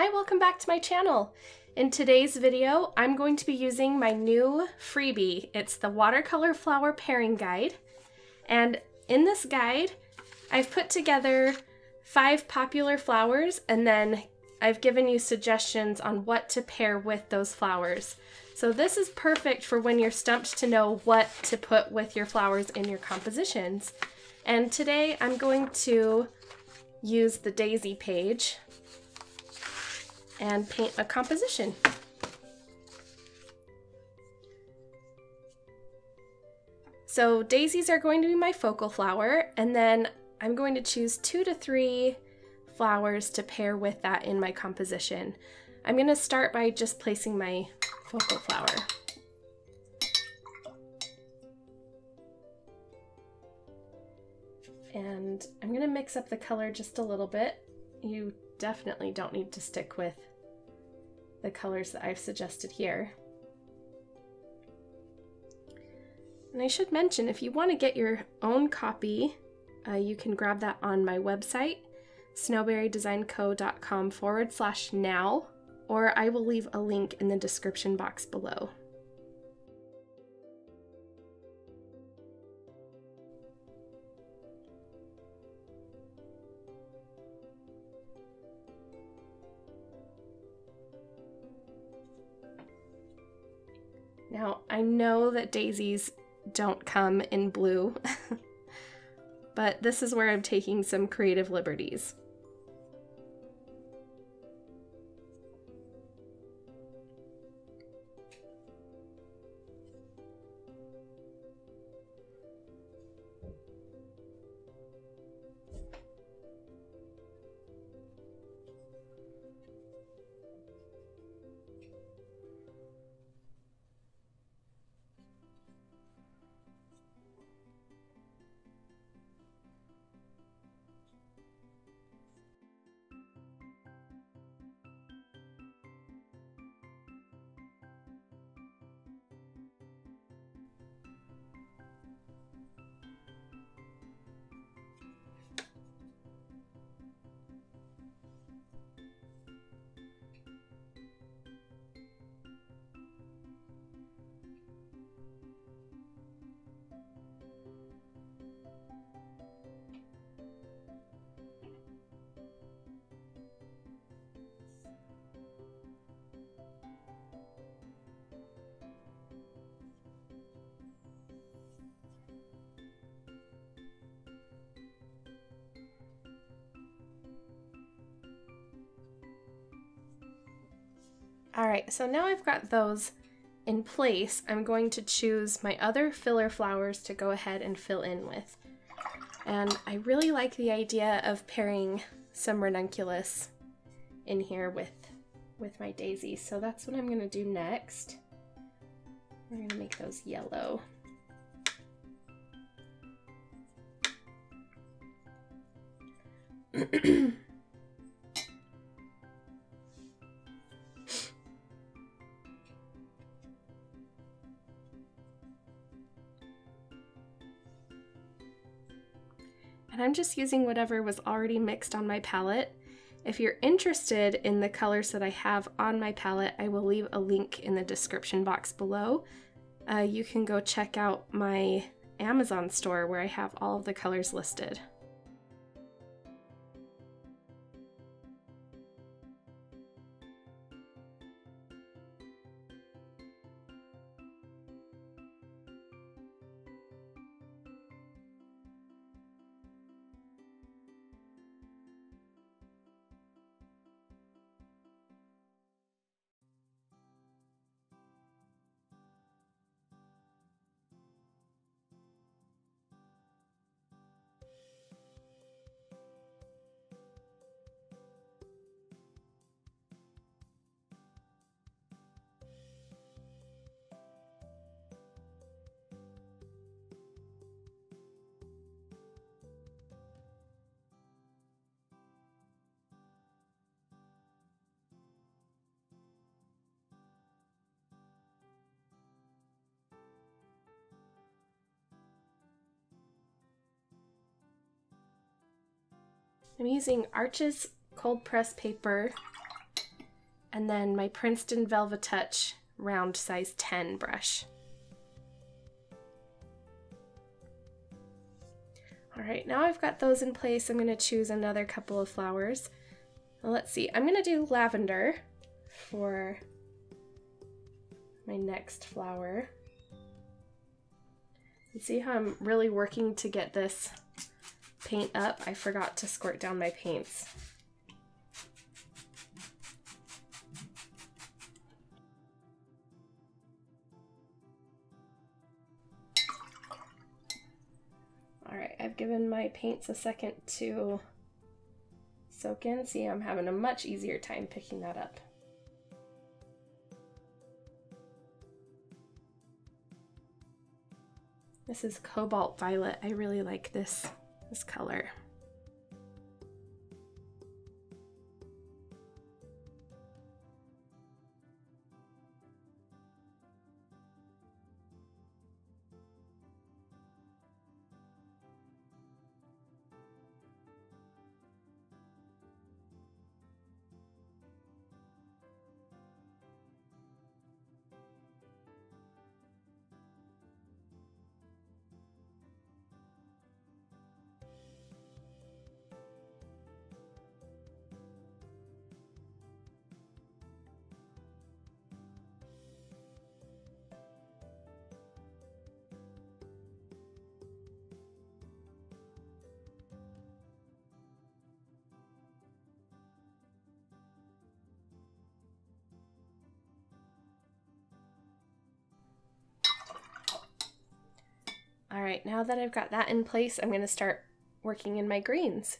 Hi, welcome back to my channel. In today's video, I'm going to be using my new freebie. It's the Watercolor Flower Pairing Guide. And in this guide, I've put together 5 popular flowers, and then I've given you suggestions on what to pair with those flowers. So this is perfect for when you're stumped to know what to put with your flowers in your compositions. And today I'm going to use the daisy page and paint a composition. So daisies are going to be my focal flower, and then I'm going to choose 2 to 3 flowers to pair with that in my composition. I'm going to start by just placing my focal flower. And I'm going to mix up the color just a little bit. You definitely don't need to stick with the colors that I've suggested here. And I should mention, if you want to get your own copy, you can grab that on my website, snowberrydesignco.com/now, or I will leave a link in the description box below. Now, I know that daisies don't come in blue, but this is where I'm taking some creative liberties. All right, so now I've got those in place, I'm going to choose my other filler flowers to go ahead and fill in with. And I really like the idea of pairing some ranunculus in here with my daisy, so that's what I'm gonna do next. We're gonna make those yellow. I'm just using whatever was already mixed on my palette. If you're interested in the colors that I have on my palette, I will leave a link in the description box below. You can go check out my Amazon store where I have all of the colors listed. I'm using Arches Cold Press paper and then my Princeton Velvet Touch round size 10 brush. All right, now I've got those in place, I'm going to choose another couple of flowers. Well, let's see, I'm going to do lavender for my next flower. And see how I'm really working to get this paint up? I forgot to squirt down my paints. Alright, I've given my paints a second to soak in. See, I'm having a much easier time picking that up. This is Cobalt Violet. I really like this color. All right, now that I've got that in place, I'm going to start working in my greens.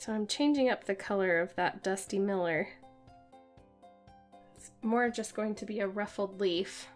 So I'm changing up the color of that Dusty Miller. It's more just going to be a ruffled leaf.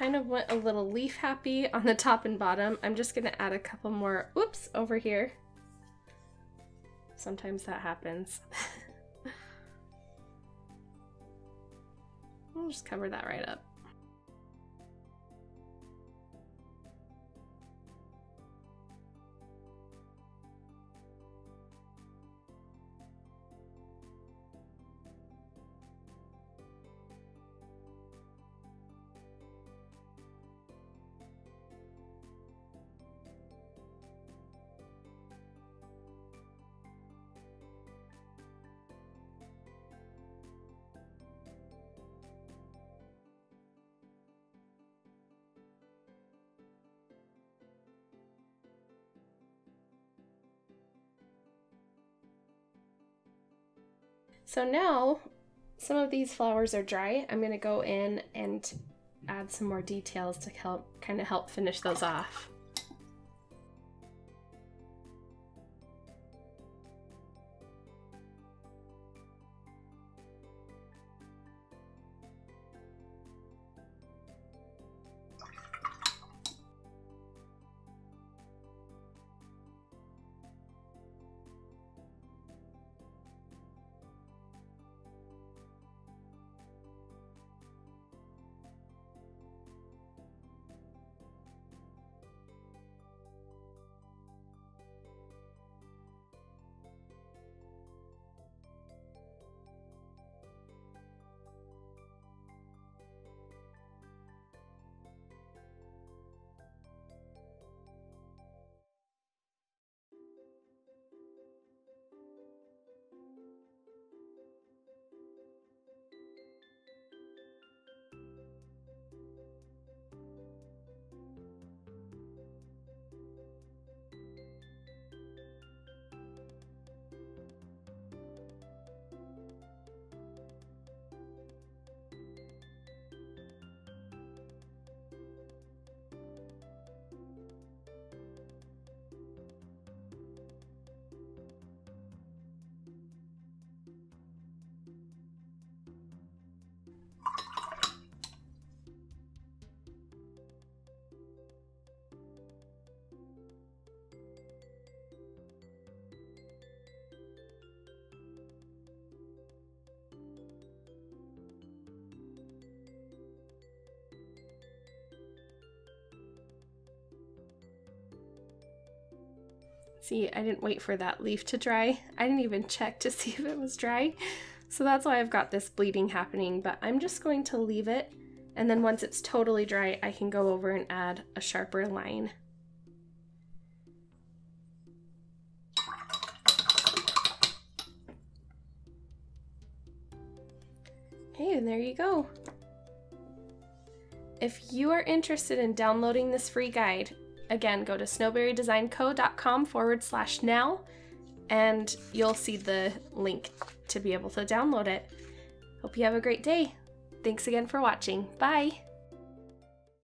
kind of went a little leaf happy on the top and bottom. I'm just gonna add a couple more, oops, over here. Sometimes that happens. We'll just cover that right up. So now some of these flowers are dry. I'm going to go in and add some more details to help kind of finish those off. See, I didn't wait for that leaf to dry. I didn't even check to see if it was dry. So that's why I've got this bleeding happening, but I'm just going to leave it. And then once it's totally dry, I can go over and add a sharper line. Hey, and there you go. If you are interested in downloading this free guide, again, go to snowberrydesignco.com/now and you'll see the link to be able to download it. Hope you have a great day. Thanks again for watching. Bye.